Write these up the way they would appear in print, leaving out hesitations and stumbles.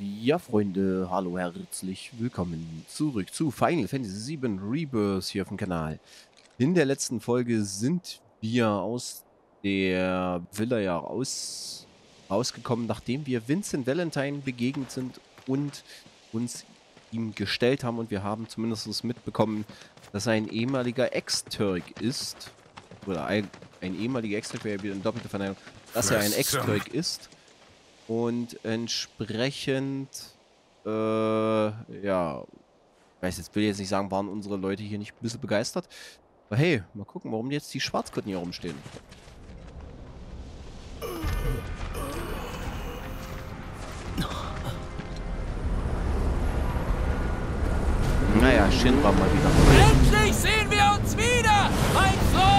Ja, Freunde, hallo, herzlich willkommen zurück zu Final Fantasy VII Rebirth hier auf dem Kanal. In der letzten Folge sind wir aus der Villa ja rausgekommen, nachdem wir Vincent Valentine begegnet sind und uns ihm gestellt haben. Und wir haben zumindest mitbekommen, dass er ein ehemaliger Ex-Turk ist. Oder ein ehemaliger Ex-Turk wäre wieder eine doppelte Verneinung. Dass er ein Ex-Turk ist. Und entsprechend, ja, ich weiß jetzt, will jetzt nicht sagen, waren unsere Leute hier nicht ein bisschen begeistert. Aber hey, mal gucken, warum jetzt die Schwarzkörten hier rumstehen. Naja, Shinra mal wieder. Endlich sehen wir uns wieder, mein Freund!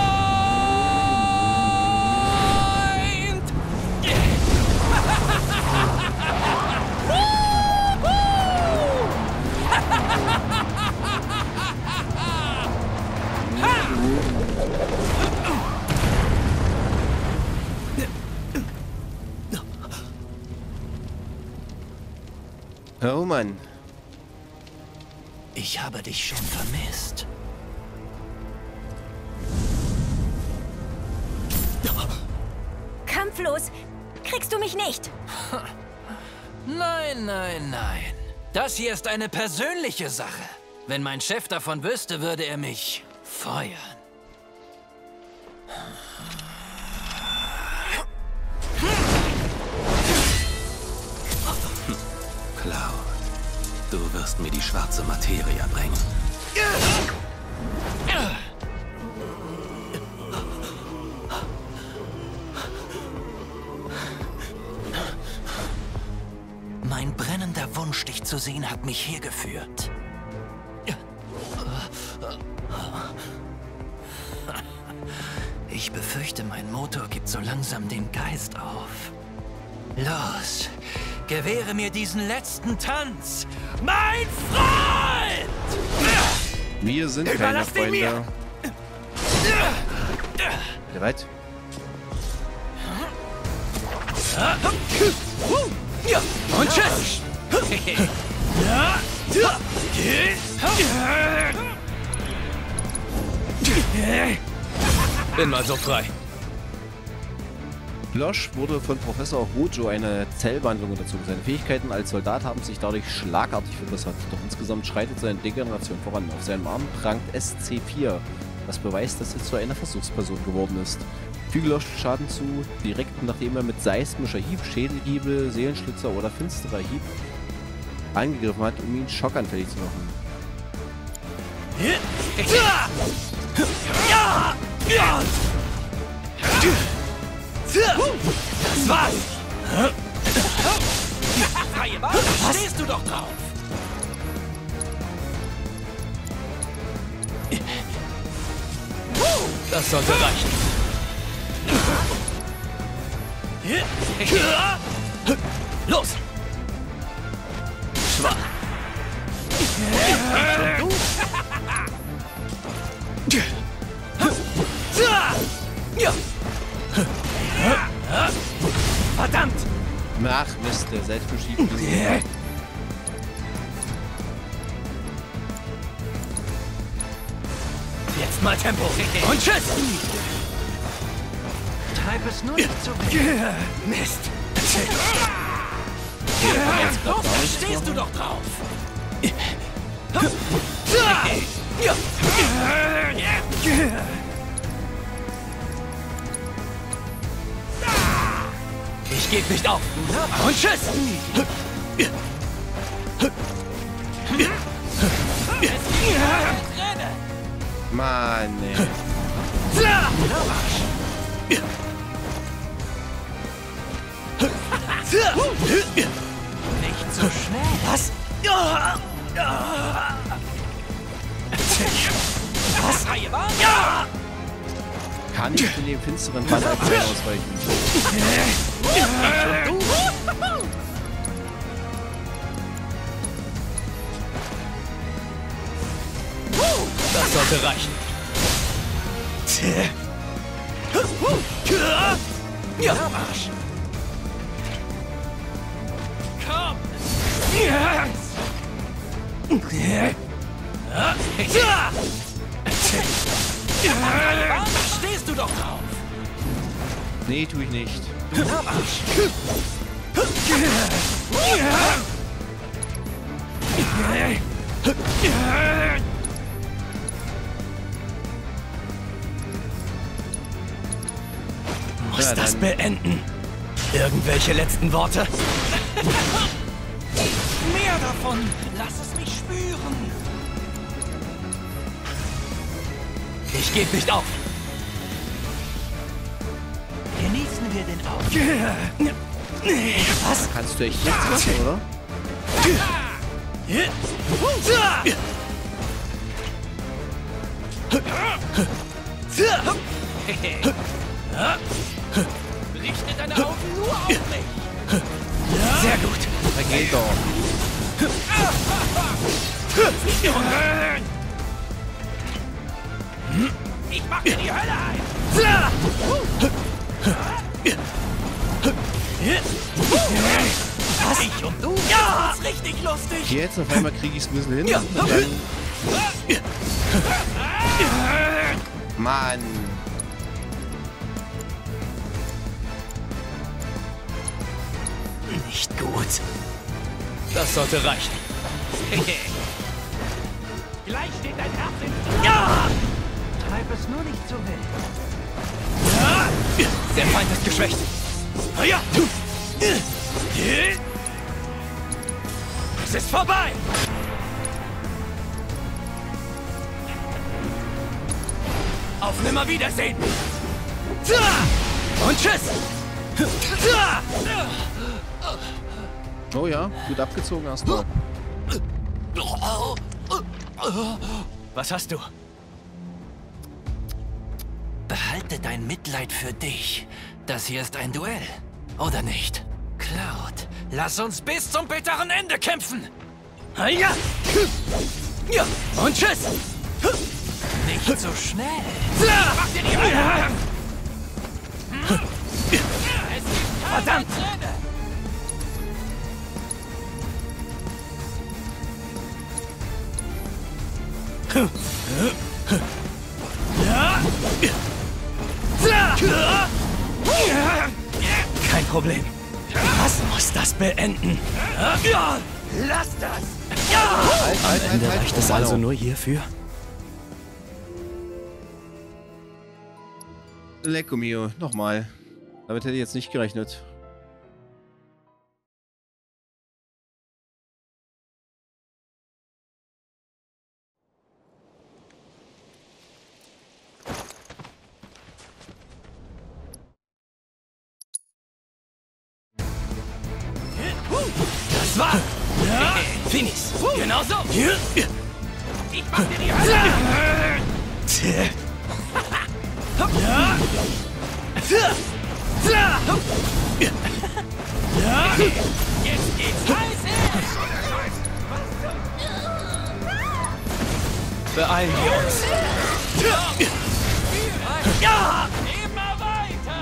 Oh Mann. Ich habe dich schon vermisst. Kampflos! Kriegst du mich nicht? Nein, nein, nein. Das hier ist eine persönliche Sache. Wenn mein Chef davon wüsste, würde er mich feuern. Cloud, du wirst mir die schwarze Materie bringen. Mein brennender Wunsch, dich zu sehen, hat mich hier geführt. Ich befürchte, mein Motor gibt so langsam den Geist auf. Los, gewähre mir diesen letzten Tanz, mein Freund! Wir sind keine Freunde. Bereit? Und tschüss! Bin mal so frei. Locche wurde von Professor Hojo eine Zellwandlung unterzogen. Seine Fähigkeiten als Soldat haben sich dadurch schlagartig verbessert. Doch insgesamt schreitet seine Degeneration voran. Auf seinem Arm prangt SC4, das beweist, dass er zu einer Versuchsperson geworden ist. Füge Locche Schaden zu, direkt nachdem er mit seismischer Hieb, Schädelhiebe, Seelenschlitzer oder finsterer Hieb angegriffen hat, um ihn schockanfällig zu machen. Das war's! Freie Wahl, stehst du doch drauf! Das sollte reichen. Los! Schwach! Verdammt! Ach Mist, der selbstbeschiebene Sieg. Jetzt mal Tempo! Und tschüss! Treib es nur nicht zu weit. Mist! Los, da stehst du doch drauf! Ich gebe nicht auf. Und tschüss! Mann, ey. Nicht so schnell. Was? Was? Ja! Kann ich in dem finsteren Wasser ausweichen? Das sollte reichen. Ja, Arsch. Komm! Stehst du doch drauf? Nee, tu ich nicht. Du Arsch. Muss ja, das beenden? Irgendwelche letzten Worte? Mehr davon! Lass es mich spüren! Ich gebe nicht auf! Genießen wir den Augenblick. Was? Kannst du echt nichts machen, oder? Richte deine Augen nur auf mich! Sehr gut! Da geht doch! Ich mach dir die Hölle ein! Was? Ich und du? Ja! Das ist richtig lustig! Jetzt auf einmal krieg ich's ein bisschen hin. Ja. Mann! Nicht gut. Das sollte reichen. Gleich steht dein Herz in... Ja! Treib es nur nicht so wild. Der Feind ist geschwächt. Ja! Es ist vorbei! Auf Nimmerwiedersehen! Und tschüss! Oh ja, gut abgezogen erstmal. Was hast du? Behalte dein Mitleid für dich. Das hier ist ein Duell, oder nicht? Cloud, lass uns bis zum bitteren Ende kämpfen! Ja! Ja! Und tschüss! Nicht so schnell! Mach dir die Hölle! Verdammt! Kein Problem. Was muss das beenden? Ja, lass das! Ja! Am Ende reicht es also nur hierfür? Lecco mio, nochmal. Damit hätte ich jetzt nicht gerechnet. Das war Finis. Genau so. Ich mach dir die Hölle. Jetzt geht's heiß her. Beeilen wir uns. Ja. Immer weiter.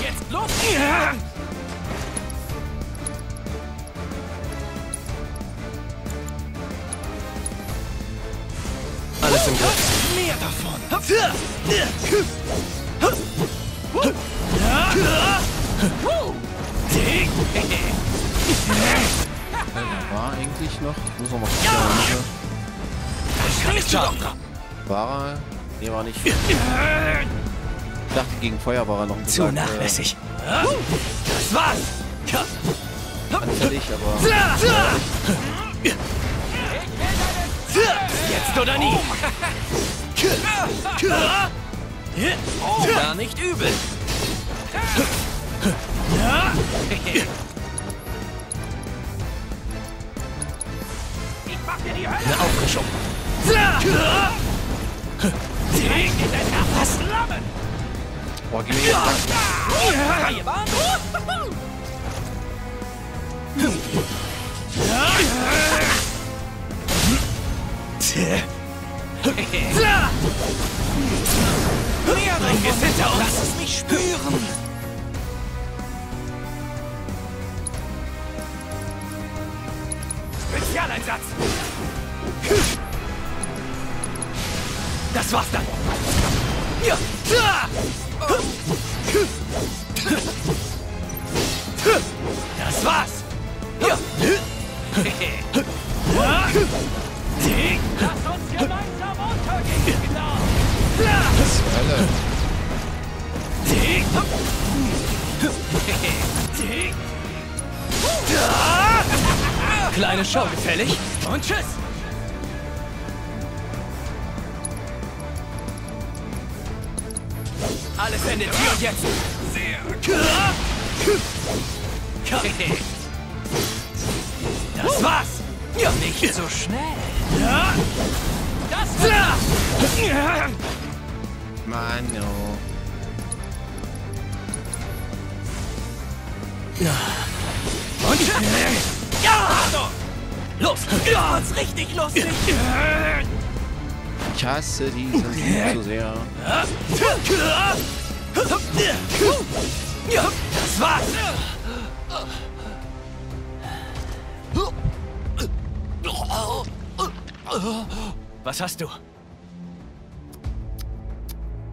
Jetzt los! Alles im Griff. Mehr davon. War eigentlich noch? Muss man mal gucken. War er? Nee, war nicht. Ich dachte, gegen Feuer war er noch ein bisschen. Zu nachlässig. Das war's! Anfällig, aber. Jetzt oder nie! Oh, gar nicht übel! Aufgeschoben. Boah, gib mir Leerdring ist hinter uns! Lass es mich spüren! Spezialeinsatz! Das war's dann! Das war's! Lass uns gemeinsam untergehen! Was zur Hölle? Kleine Show, gefällig? Und tschüss! Alles endet hier und jetzt! Sehr gut! Das war's! Ja, nicht so schnell! Ja. Das war's! Ja. Mano. Ja. Und ja. Los! Ja. Uns richtig lustig! Ich hasse diesen Typ so sehr. Ja. Das war's! Was hast du?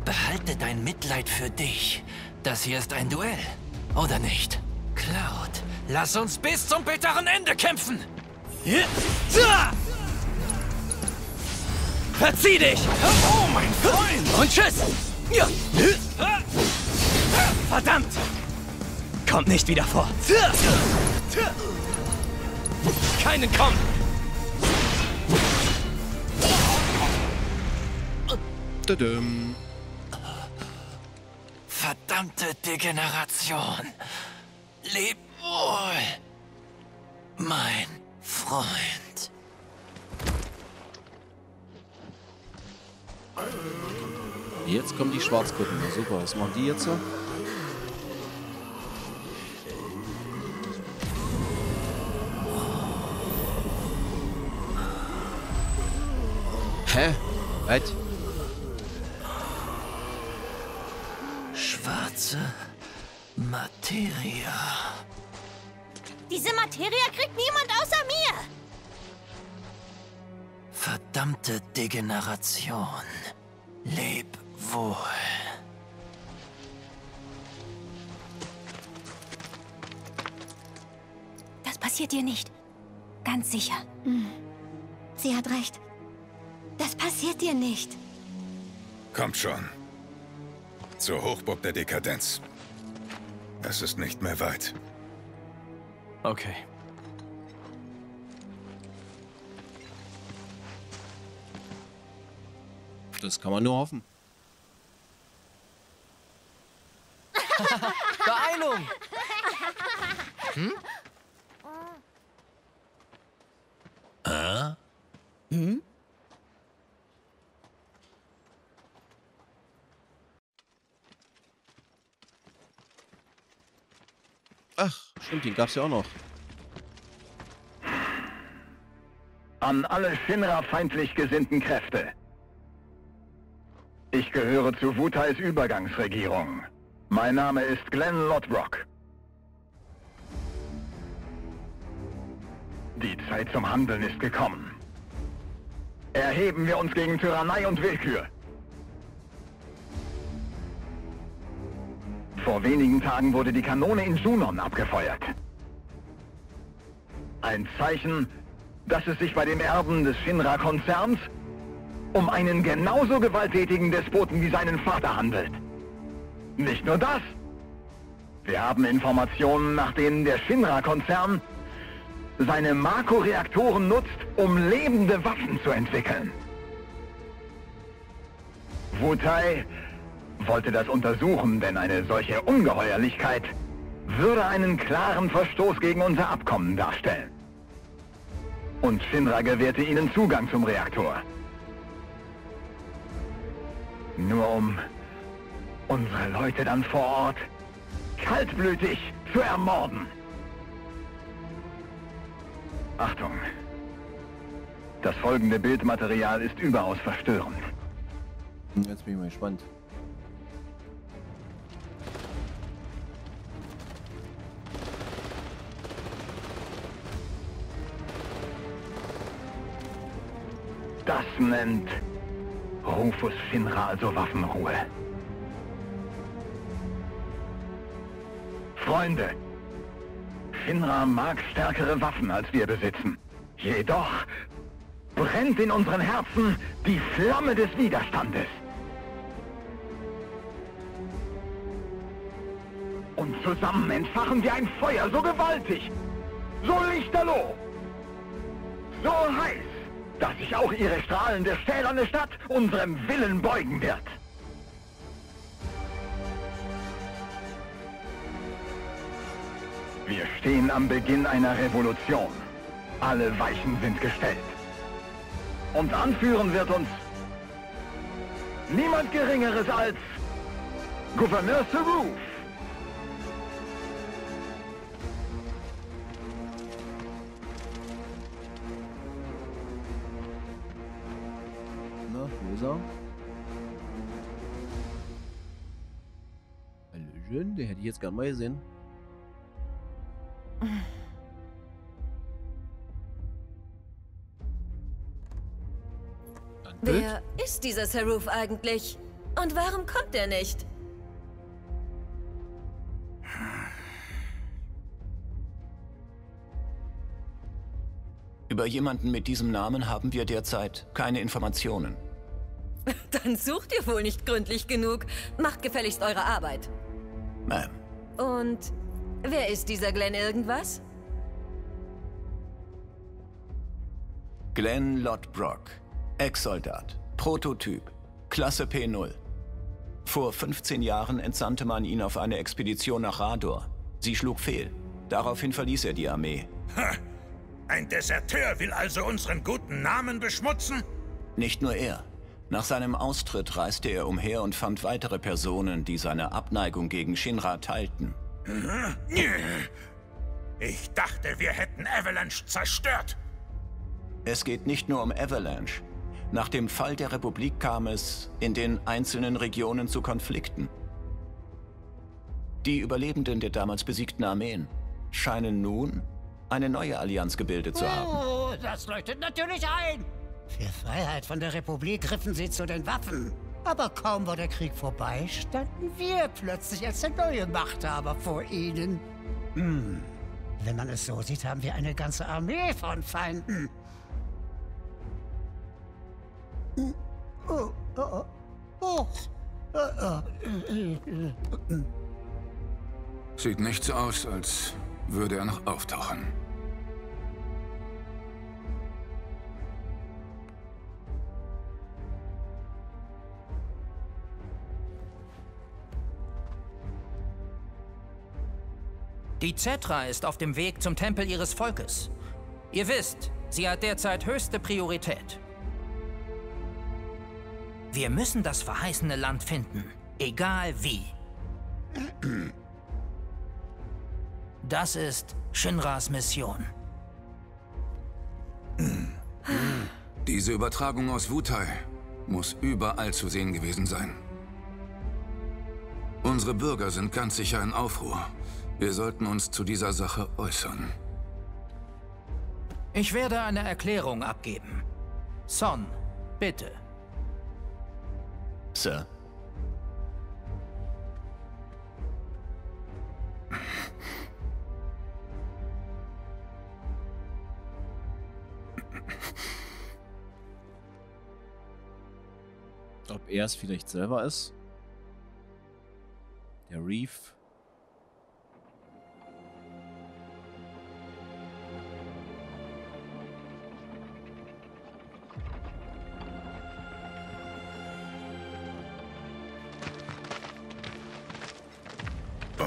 Behalte dein Mitleid für dich. Das hier ist ein Duell, oder nicht? Cloud, lass uns bis zum bitteren Ende kämpfen! Verzieh dich! Oh, mein Freund! Und tschüss! Verdammt! Kommt nicht wieder vor! Keinen kommen! Verdammte Degeneration. Leb wohl, mein Freund. Jetzt kommen die Schwarzkutten. Super, was machen die jetzt so? Hä? Was? Schwarze Materie. Diese Materie kriegt niemand außer mir. Verdammte Degeneration. Leb wohl. Das passiert dir nicht. Ganz sicher. Sie hat recht. Das passiert dir nicht. Kommt schon. Zur Hochburg der Dekadenz. Es ist nicht mehr weit. Okay. Das kann man nur hoffen. Beeilung! Hm? Ah? Hm? Ach, stimmt, den gab's ja auch noch. An alle Shinra-feindlich gesinnten Kräfte. Ich gehöre zu Wutais Übergangsregierung. Mein Name ist Glenn Lodbrok. Die Zeit zum Handeln ist gekommen. Erheben wir uns gegen Tyrannei und Willkür. Vor wenigen Tagen wurde die Kanone in Junon abgefeuert. Ein Zeichen, dass es sich bei dem Erben des Shinra-Konzerns um einen genauso gewalttätigen Despoten wie seinen Vater handelt. Nicht nur das. Wir haben Informationen, nach denen der Shinra-Konzern seine Mako-Reaktoren nutzt, um lebende Waffen zu entwickeln. Wutai wollte das untersuchen, denn eine solche Ungeheuerlichkeit würde einen klaren Verstoß gegen unser Abkommen darstellen. Und Shinra gewährte ihnen Zugang zum Reaktor. Nur um unsere Leute dann vor Ort kaltblütig zu ermorden. Achtung, Das folgende Bildmaterial ist überaus verstörend. Jetzt bin ich mal gespannt. Das nennt Rufus Shinra also Waffenruhe. Freunde, Shinra mag stärkere Waffen, als wir besitzen. Jedoch brennt in unseren Herzen die Flamme des Widerstandes. Und zusammen entfachen wir ein Feuer so gewaltig, so lichterloh, so heiß, dass sich auch ihre strahlende, stählerne Stadt unserem Willen beugen wird. Wir stehen am Beginn einer Revolution. Alle Weichen sind gestellt. Und anführen wird uns niemand Geringeres als Gouverneur Scarlet. Na, wo ist er? Hallöchen, den hätte ich jetzt gern mal gesehen. Wer ist dieser Seruf eigentlich? Und warum kommt er nicht? Über jemanden mit diesem Namen haben wir derzeit keine Informationen. Dann sucht ihr wohl nicht gründlich genug. Macht gefälligst eure Arbeit. Ma'am. Und wer ist dieser Glenn irgendwas? Glenn Lodbrok. Ex-Soldat, Prototyp, Klasse P0. Vor 15 Jahren entsandte man ihn auf eine Expedition nach Rador. Sie schlug fehl. Daraufhin verließ er die Armee. Ha! Ein Deserteur will also unseren guten Namen beschmutzen? Nicht nur er. Nach seinem Austritt reiste er umher und fand weitere Personen, die seine Abneigung gegen Shinra teilten. Ich dachte, wir hätten Avalanche zerstört. Es geht nicht nur um Avalanche. Nach dem Fall der Republik kam es in den einzelnen Regionen zu Konflikten. Die Überlebenden der damals besiegten Armeen scheinen nun eine neue Allianz gebildet zu haben. Oh, das leuchtet natürlich ein! Für Freiheit von der Republik griffen sie zu den Waffen. Aber kaum war der Krieg vorbei, standen wir plötzlich als der neue Machthaber vor ihnen. Hm. Wenn man es so sieht, haben wir eine ganze Armee von Feinden. Sieht nicht so aus, als würde er noch auftauchen. Die Zetra ist auf dem Weg zum Tempel ihres Volkes. Ihr wisst, sie hat derzeit höchste Priorität. Wir müssen das verheißene Land finden, egal wie. Das ist Shinras Mission. Diese Übertragung aus Wutai muss überall zu sehen gewesen sein. Unsere Bürger sind ganz sicher in Aufruhr. Wir sollten uns zu dieser Sache äußern. Ich werde eine Erklärung abgeben. Son, bitte. Sir. Ob er es vielleicht selber ist? Der Reef.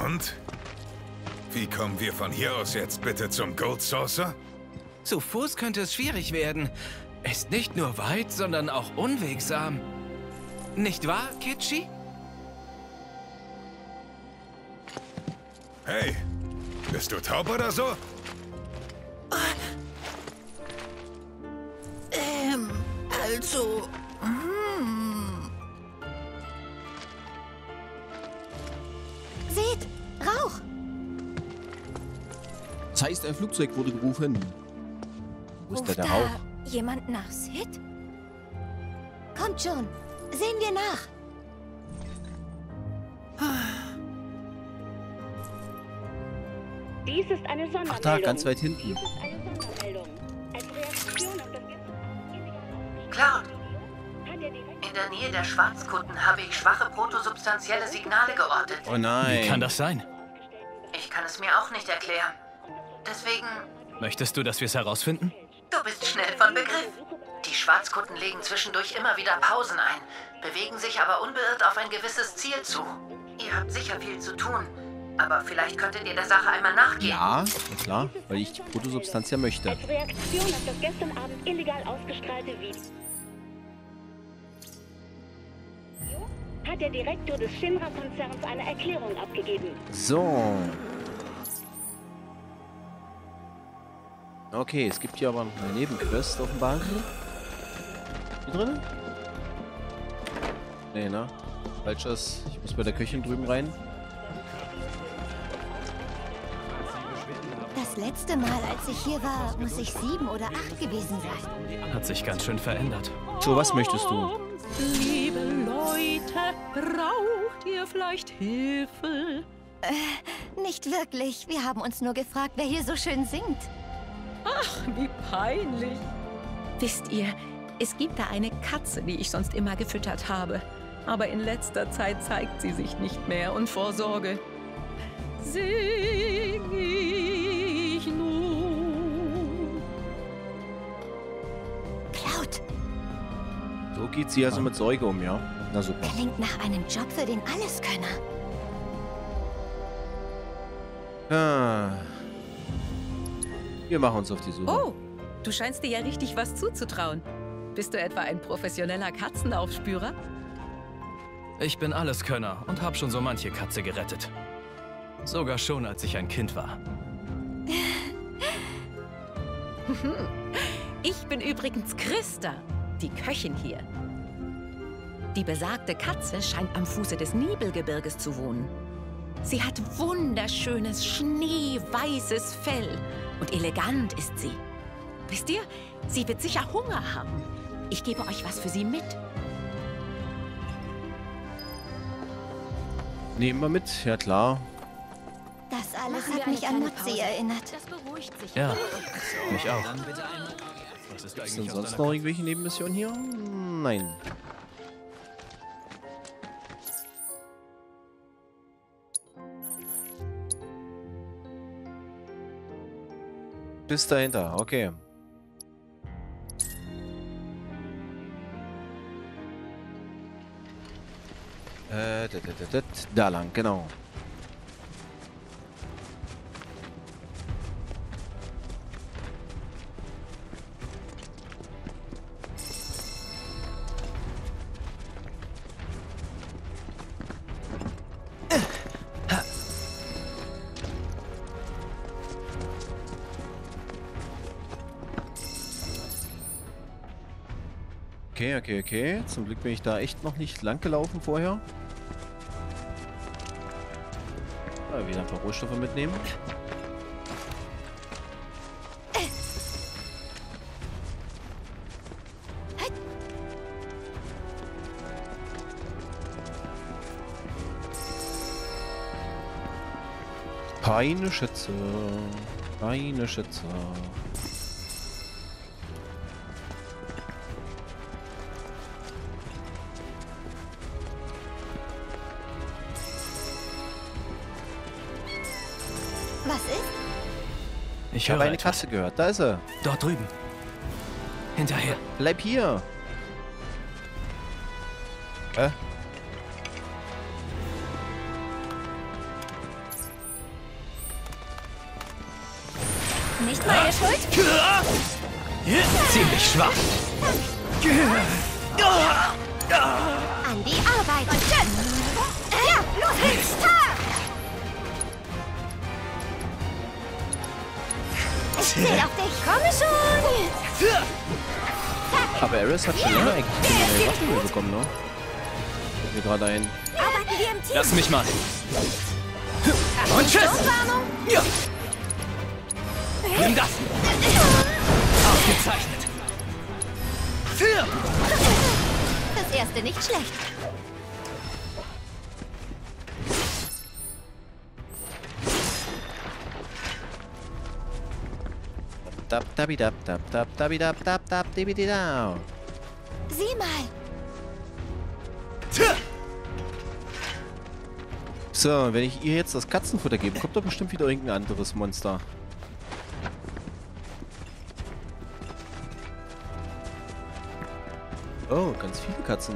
Und? Wie kommen wir von hier aus jetzt bitte zum Gold Saucer? Zu Fuß könnte es schwierig werden. Ist nicht nur weit, sondern auch unwegsam. Nicht wahr, Kitschi? Hey, bist du taub oder so? Also... Seht! Rauch! Das heißt, ein Flugzeug wurde gerufen. Wo ist der Rauch? Jemand nach Sid? Kommt schon! Sehen wir nach! Dies ist eine Sondermeldung. Ach da, ganz weit hinten. Dies ist eine Sondermeldung. Als Reaktion auf das Gift... Cloud! In der Nähe der Schwarzkunden habe ich schwache protosubstanzielle Signale geortet. Oh nein. Wie kann das sein? Ich kann es mir auch nicht erklären. Deswegen... Möchtest du, dass wir es herausfinden? Du bist schnell von Begriff. Die Schwarzkunden legen zwischendurch immer wieder Pausen ein, bewegen sich aber unbeirrt auf ein gewisses Ziel zu. Ihr habt sicher viel zu tun, aber vielleicht könntet ihr der Sache einmal nachgehen. Ja, klar, weil ich die Protosubstanz ja möchte. Als Reaktion auf das gestern Abend illegal ausgestrahlte Video hat der Direktor des Shinra-Konzerns eine Erklärung abgegeben. So. Okay, es gibt hier aber noch eine Nebenquest offenbar. Hier drin? Nee, ne? Falsches. Ich muss bei der Köchin drüben rein. Das letzte Mal, als ich hier war, muss ich 7 oder 8 gewesen sein. Hat sich ganz schön verändert. So, was möchtest du? Liebe Leute, braucht ihr vielleicht Hilfe? Nicht wirklich. Wir haben uns nur gefragt, wer hier so schön singt. Ach, wie peinlich. Wisst ihr, es gibt da eine Katze, die ich sonst immer gefüttert habe. Aber in letzter Zeit zeigt sie sich nicht mehr und Vorsorge. Sing ich nun. Cloud. So geht sie also mit Säuge um, ja? Na super. Klingt nach einem Job für den Alleskönner. Ah. Wir machen uns auf die Suche. Oh, du scheinst dir ja richtig was zuzutrauen. Bist du etwa ein professioneller Katzenaufspürer? Ich bin Alleskönner und habe schon so manche Katze gerettet. Sogar schon, als ich ein Kind war. Ich bin übrigens Christa, die Köchin hier. Die besagte Katze scheint am Fuße des Nebelgebirges zu wohnen. Sie hat wunderschönes, schneeweißes Fell. Und elegant ist sie. Wisst ihr, sie wird sicher Hunger haben. Ich gebe euch was für sie mit. Nehmen wir mit, ja klar. Das alles hat mich an Motzi erinnert. Das beruhigt sich. Ja, mich auch. Gibt es denn sonst noch irgendwelche Nebenmissionen hier? Nein. Bis dahinter, okay. Da lang, genau. Okay. Zum Glück bin ich da echt noch nicht lang gelaufen vorher. Wieder ein paar Rohstoffe mitnehmen. Keine Schätze. Keine Schätze. Ich habe eine Katze gehört. Da ist sie. Dort drüben. Hinterher. Bleib hier. Nicht meine Schuld. Ziemlich schwach. An die Arbeit. Und dann. Ja, los geht's. Ich will auf dich. Komme schon! Aber Eris hat schon immer eine Waffe bekommen, ne? Guck mir gerade ein. Lass mich mal. Und tschüss! Ja! Nimm das! Ausgezeichnet! Für! Das erste nicht schlecht. Dab, dab, dab, dab, dab, dab, dab, dab, dab, dab. Sieh mal. So, wenn ich ihr jetzt das Katzenfutter gebe, kommt doch bestimmt wieder irgendein anderes Monster. Oh, ganz viele Katzen.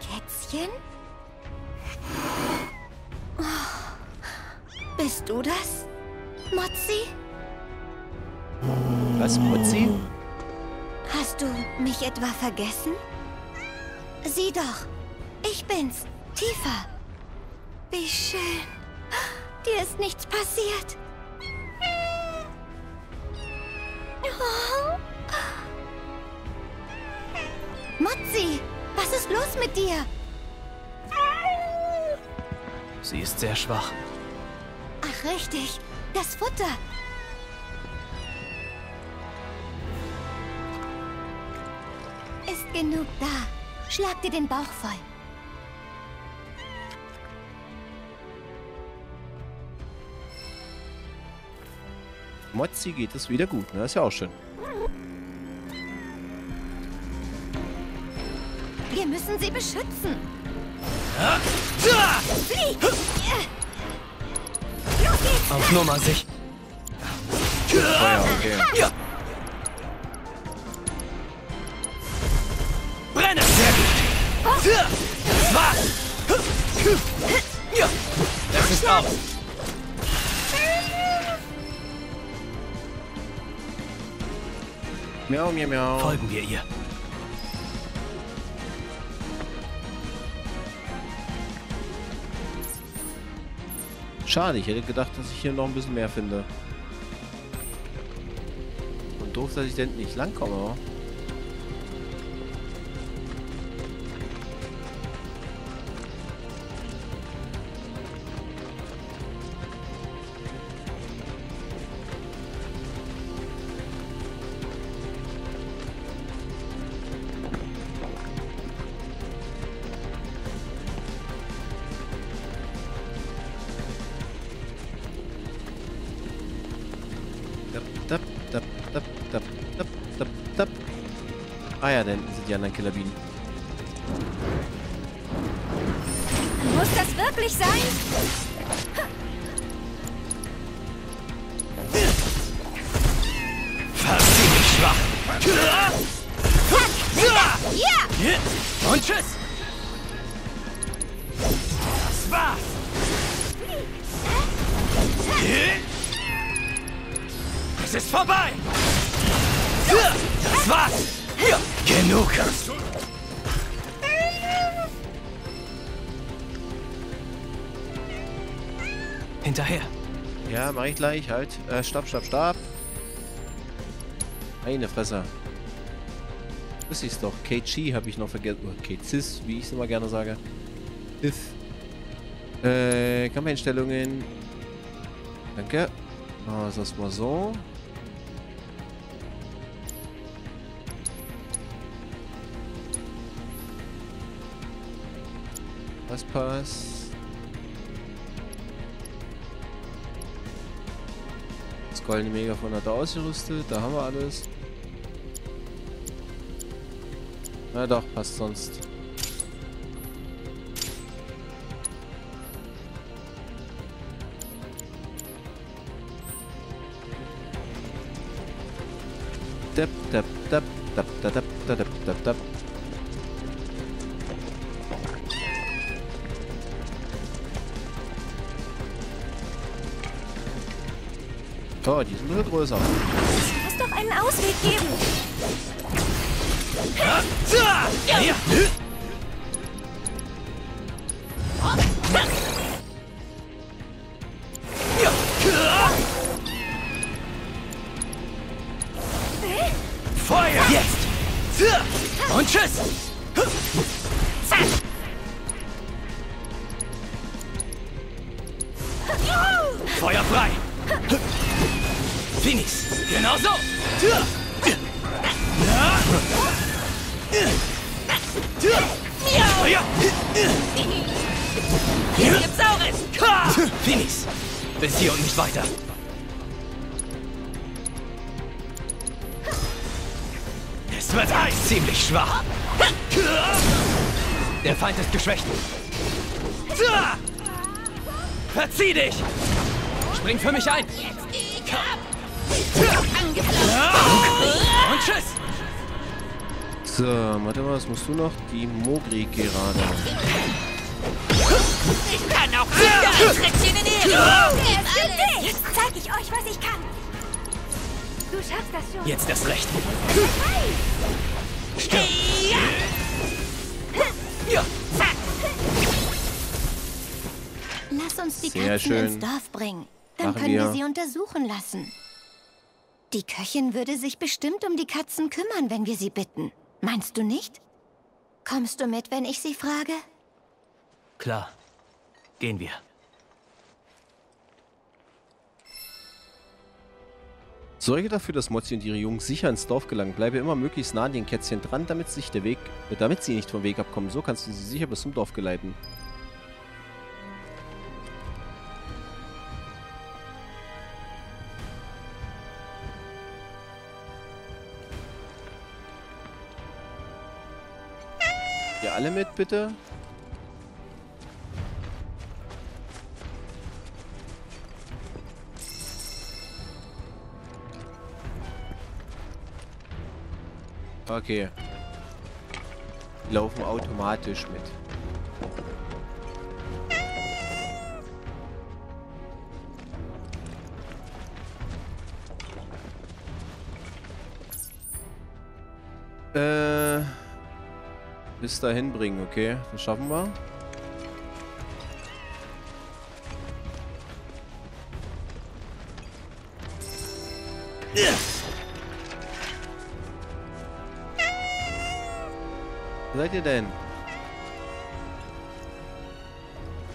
Kätzchen? Oh, bist du das, Motzi? Was, Motzi? Hast du mich etwa vergessen? Sieh doch, ich bin's, Tifa. Wie schön. Dir ist nichts passiert. Oh. Motzi, was ist los mit dir? Sie ist sehr schwach. Ach, richtig, das Futter. Genug da. Schlag dir den Bauch voll. Motzi geht es wieder gut, ne? Ist ja auch schön. Wir müssen sie beschützen. Flieg! Los geht's! Auf Nummer sich. Ja. Das war's! Das ist aus! Miau, miau, miau. Folgen wir ihr. Schade, ich hätte gedacht, dass ich hier noch ein bisschen mehr finde. Und doof, dass ich denn nicht langkomme. Ah ja, dann sind die anderen Killerbienen. Muss das wirklich sein? Verziemlich schwach. Ja! Und tschüss! Das war's! Es ist vorbei! Das war's! Ja, genug! Hinterher! Ja, mach ich gleich, halt. Stab! Eine Fresse. Das ist doch. Kitschi habe ich noch vergessen. Kitschis, wie ich es immer gerne sage. Kampfeinstellungen. Danke. Oh, das war so. Das passt. Das goldene Megafon hat er ausgerüstet. Da haben wir alles. Na doch, passt sonst. Oh, die sind nur größer. Es muss doch einen Ausweg geben. Feuer! Jetzt! Und tschüss! Feuer frei! Finis! Genau so! Miau! Hier gibt's Auris! Finis! Bis hier und nicht weiter! Es wird Eis ziemlich schwach! Der Feind ist geschwächt! Verzieh dich! Spring für mich ein! Und tschüss! So, warte mal, was musst du noch? Die Mogri gerade. Ich kann auch alles. Jetzt zeig ich euch, was ich kann. Du schaffst das schon. Jetzt das Recht. Stirb. Ja. Lass uns die Katzen ins Dorf bringen. Dann können wir sie untersuchen lassen. Die Köchin würde sich bestimmt um die Katzen kümmern, wenn wir sie bitten. Meinst du nicht? Kommst du mit, wenn ich sie frage? Klar. Gehen wir. Sorge dafür, dass Motzi und ihre Jungs sicher ins Dorf gelangen. Bleibe immer möglichst nah an den Kätzchen dran, damit sie nicht vom Weg abkommen. So kannst du sie sicher bis zum Dorf geleiten. Ihr alle mit, bitte? Okay. Die laufen automatisch mit. Bis dahin bringen, okay? Das schaffen wir. Wo seid ihr denn?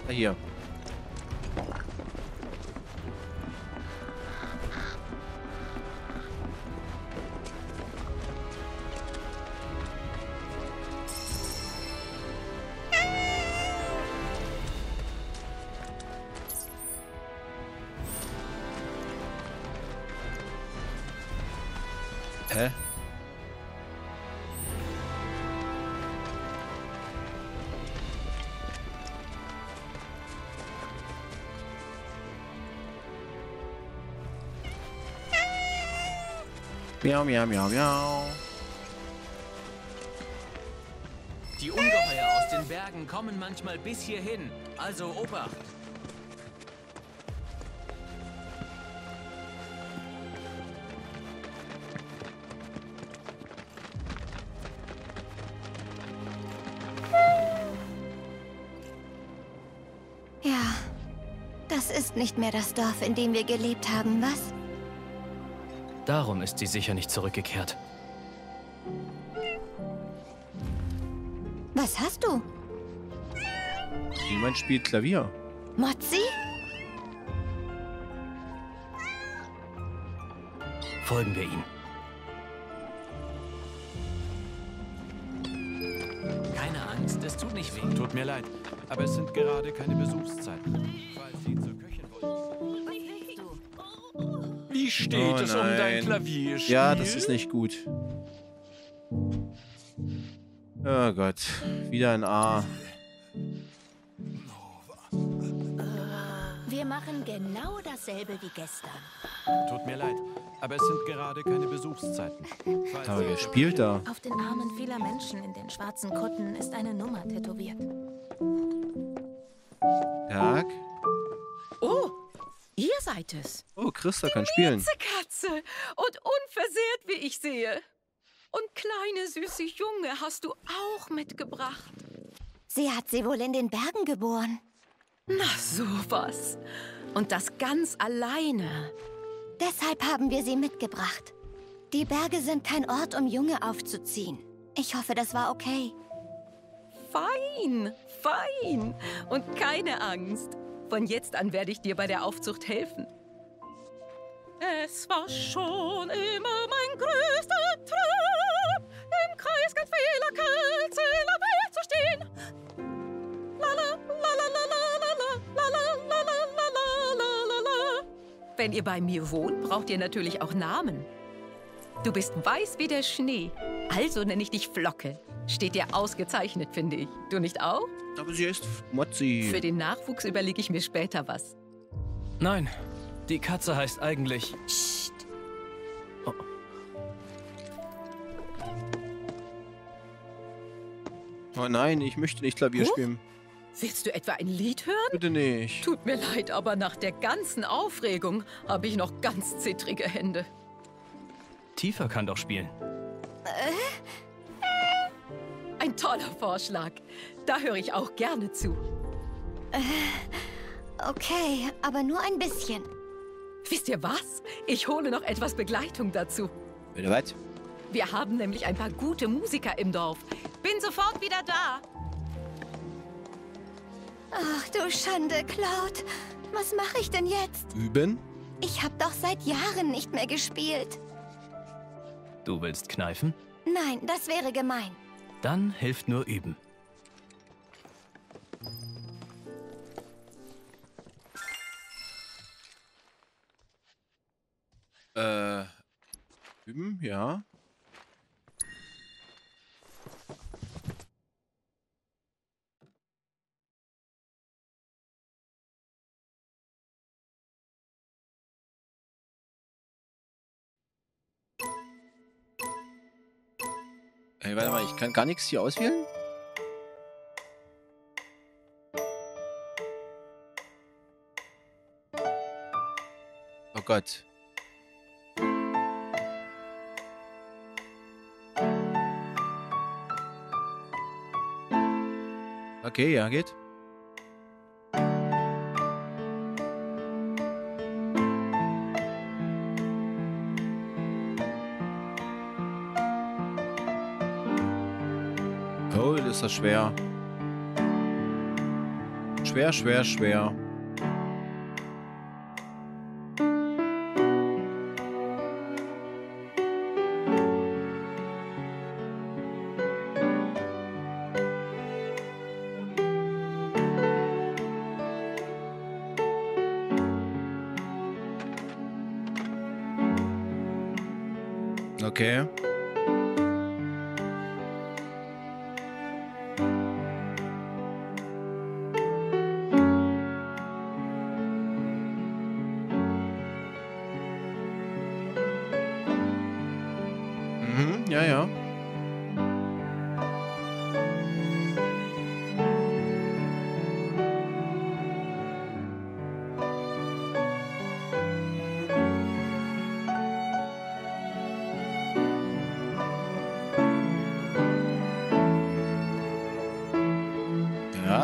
Ah, hier. Miau, miau, miau, miau. Die Ungeheuer aus den Bergen kommen manchmal bis hierhin. Also Obacht. Ja, das ist nicht mehr das Dorf, in dem wir gelebt haben, was? Darum ist sie sicher nicht zurückgekehrt. Was hast du? Jemand spielt Klavier. Motzi? Folgen wir ihm. Keine Angst, es tut nicht weh. Tut mir leid, aber es sind gerade keine Besuchszeiten. Falls Sie zur Köchin wollen. Wie steht es um dein Klavierspiel? Ja, das ist nicht gut. Oh Gott, wieder ein A. Wir machen genau dasselbe wie gestern. Tut mir leid, aber es sind gerade keine Besuchszeiten. Aber wer spielt da? Auf den Armen vieler Menschen in den schwarzen Kutten ist eine Nummer tätowiert. Tag. Oh! Ihr seid es. Oh, Christa kann spielen. Die Katze und unversehrt, wie ich sehe. Und kleine, süße Junge hast du auch mitgebracht. Sie hat sie wohl in den Bergen geboren. Na, sowas. Und das ganz alleine. Deshalb haben wir sie mitgebracht. Die Berge sind kein Ort, um Junge aufzuziehen. Ich hoffe, das war okay. Fein, fein. Und keine Angst. Von jetzt an werde ich dir bei der Aufzucht helfen. Es war schon immer mein größter Traum, im Kreis ganz vieler Kürzeler Welt zu stehen. Wenn ihr bei mir wohnt, braucht ihr natürlich auch Namen. Du bist weiß wie der Schnee, also nenne ich dich Flocke. Steht dir ausgezeichnet, finde ich. Du nicht auch? Aber sie ist Motzi. Für den Nachwuchs überlege ich mir später was. Nein, die Katze heißt eigentlich... Psst. Oh. Oh nein, ich möchte nicht Klavier spielen. Willst du etwa ein Lied hören? Bitte nicht. Tut mir leid, aber nach der ganzen Aufregung habe ich noch ganz zittrige Hände. Tifa kann doch spielen. Ein toller Vorschlag. Da höre ich auch gerne zu. Okay, aber nur ein bisschen. Wisst ihr was? Ich hole noch etwas Begleitung dazu. Bitte was? Wir haben nämlich ein paar gute Musiker im Dorf. Bin sofort wieder da. Ach du Schande, Cloud. Was mache ich denn jetzt? Üben? Ich habe doch seit Jahren nicht mehr gespielt. Du willst kneifen? Nein, das wäre gemein. Dann hilft nur üben. Üben, ja. Hey, warte mal, ich kann gar nichts hier auswählen? Oh Gott. Okay, ja, geht. Ist das schwer. Schwer, schwer, schwer. Okay.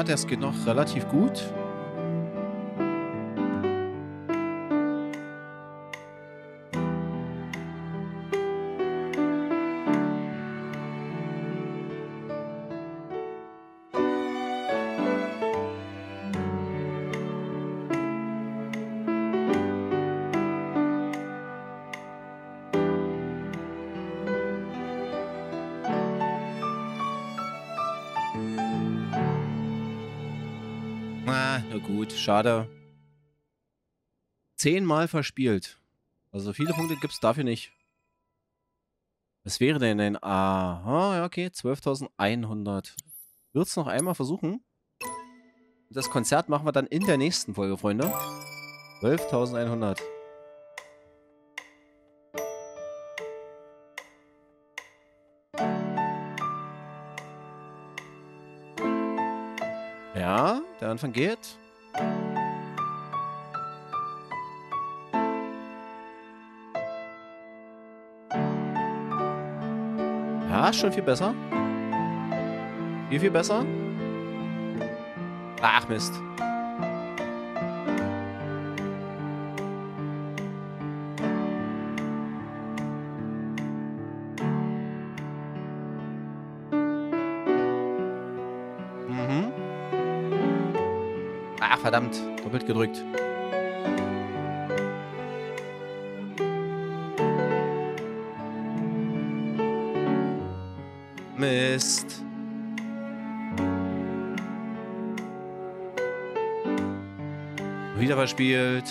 Das geht noch relativ gut. Schade. 10 Mal verspielt. Also so viele Punkte gibt es dafür nicht. Was wäre denn ein... Aha, ja okay, 12.100. Ich würde es noch einmal versuchen. Das Konzert machen wir dann in der nächsten Folge, Freunde. 12.100. Ja, der Anfang geht... Ja, schon viel besser. Viel besser. Ach, Mist. Ah, verdammt. Doppelt gedrückt. Mist. Wieder verspielt.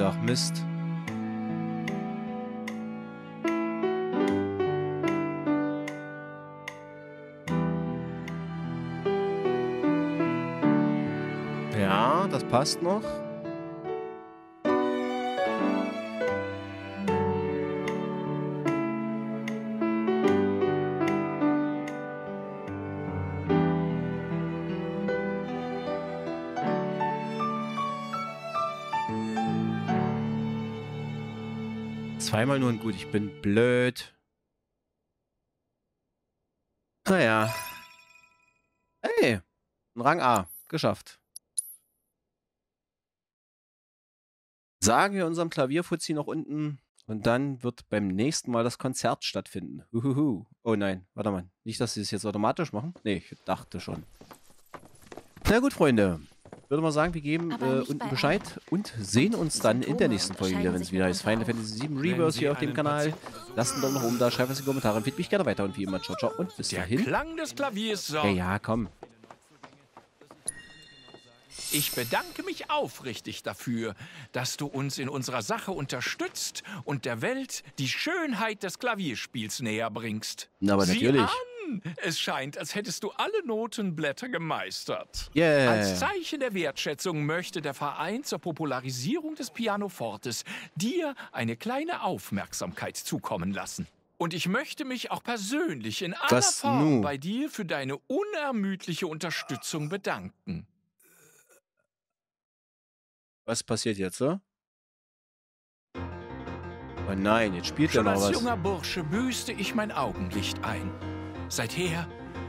Ach Mist. Ja, das passt noch. Zweimal nur ein Gut, ich bin blöd. Naja. Hey, ein Rang A. Geschafft. Sagen wir unserem Klavierfuzzi noch unten und dann wird beim nächsten Mal das Konzert stattfinden. Uhuhu. Oh nein, warte mal. Nicht, dass sie es jetzt automatisch machen? Nee, ich dachte schon. Na gut, Freunde. Würde mal sagen, wir geben unten Bescheid und sehen uns dann in der nächsten Folge wieder, wenn es wieder heißt Final Fantasy VII Rebirth hier auf dem Kanal. Lasst einen Daumen nach oben da, schreibt was in die Kommentare, empfehlt mich gerne weiter und wie immer, ciao, ciao und bis dahin. Der Klang des Klaviers sorgt. Ja, komm. Ich bedanke mich aufrichtig dafür, dass du uns in unserer Sache unterstützt und der Welt die Schönheit des Klavierspiels näher bringst. Na, aber natürlich. Es scheint, als hättest du alle Notenblätter gemeistert. Yeah. Als Zeichen der Wertschätzung möchte der Verein zur Popularisierung des Pianofortes dir eine kleine Aufmerksamkeit zukommen lassen. Und ich möchte mich auch persönlich in aller Form bei dir für deine unermüdliche Unterstützung bedanken. Was passiert jetzt, oder? Oh nein, jetzt spielt er noch was. Schon als junger Bursche büßte ich mein Augenlicht ein. Seither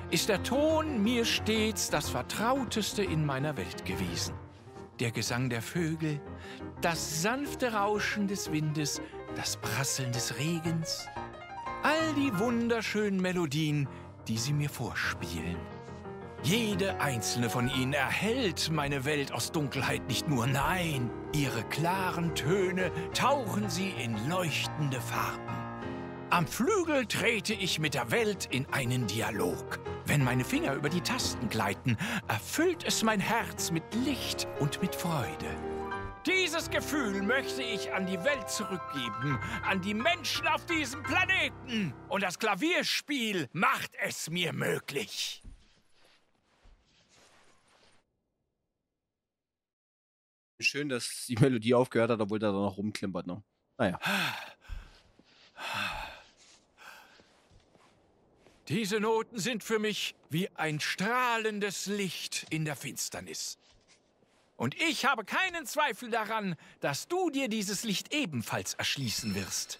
ist der Ton mir stets das Vertrauteste in meiner Welt gewesen. Der Gesang der Vögel, das sanfte Rauschen des Windes, das Prasseln des Regens, all die wunderschönen Melodien, die sie mir vorspielen. Jede einzelne von ihnen erhellt meine Welt aus Dunkelheit nicht nur, nein, ihre klaren Töne tauchen sie in leuchtende Farben. Am Flügel trete ich mit der Welt in einen Dialog. Wenn meine Finger über die Tasten gleiten, erfüllt es mein Herz mit Licht und mit Freude. Dieses Gefühl möchte ich an die Welt zurückgeben, an die Menschen auf diesem Planeten. Und das Klavierspiel macht es mir möglich. Schön, dass die Melodie aufgehört hat, obwohl da noch rumklimpert, ne? Naja. Diese Noten sind für mich wie ein strahlendes Licht in der Finsternis. Und ich habe keinen Zweifel daran, dass du dir dieses Licht ebenfalls erschließen wirst.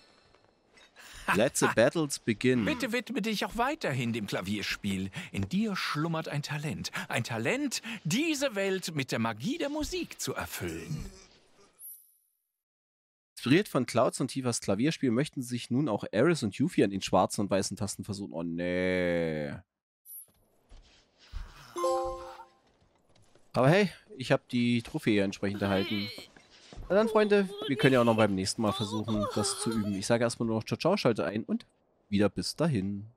Let the battles begin. Bitte widme dich auch weiterhin dem Klavierspiel. In dir schlummert ein Talent. Ein Talent, diese Welt mit der Magie der Musik zu erfüllen. Inspiriert von Clouds und Tifas Klavierspiel möchten sich nun auch Eris und Yuffie an den schwarzen und weißen Tasten versuchen. Oh, nee. Aber hey, ich habe die Trophäe entsprechend erhalten. Na dann, Freunde, wir können ja auch noch beim nächsten Mal versuchen, das zu üben. Ich sage erstmal nur noch ciao, ciao, schalte ein und wieder bis dahin.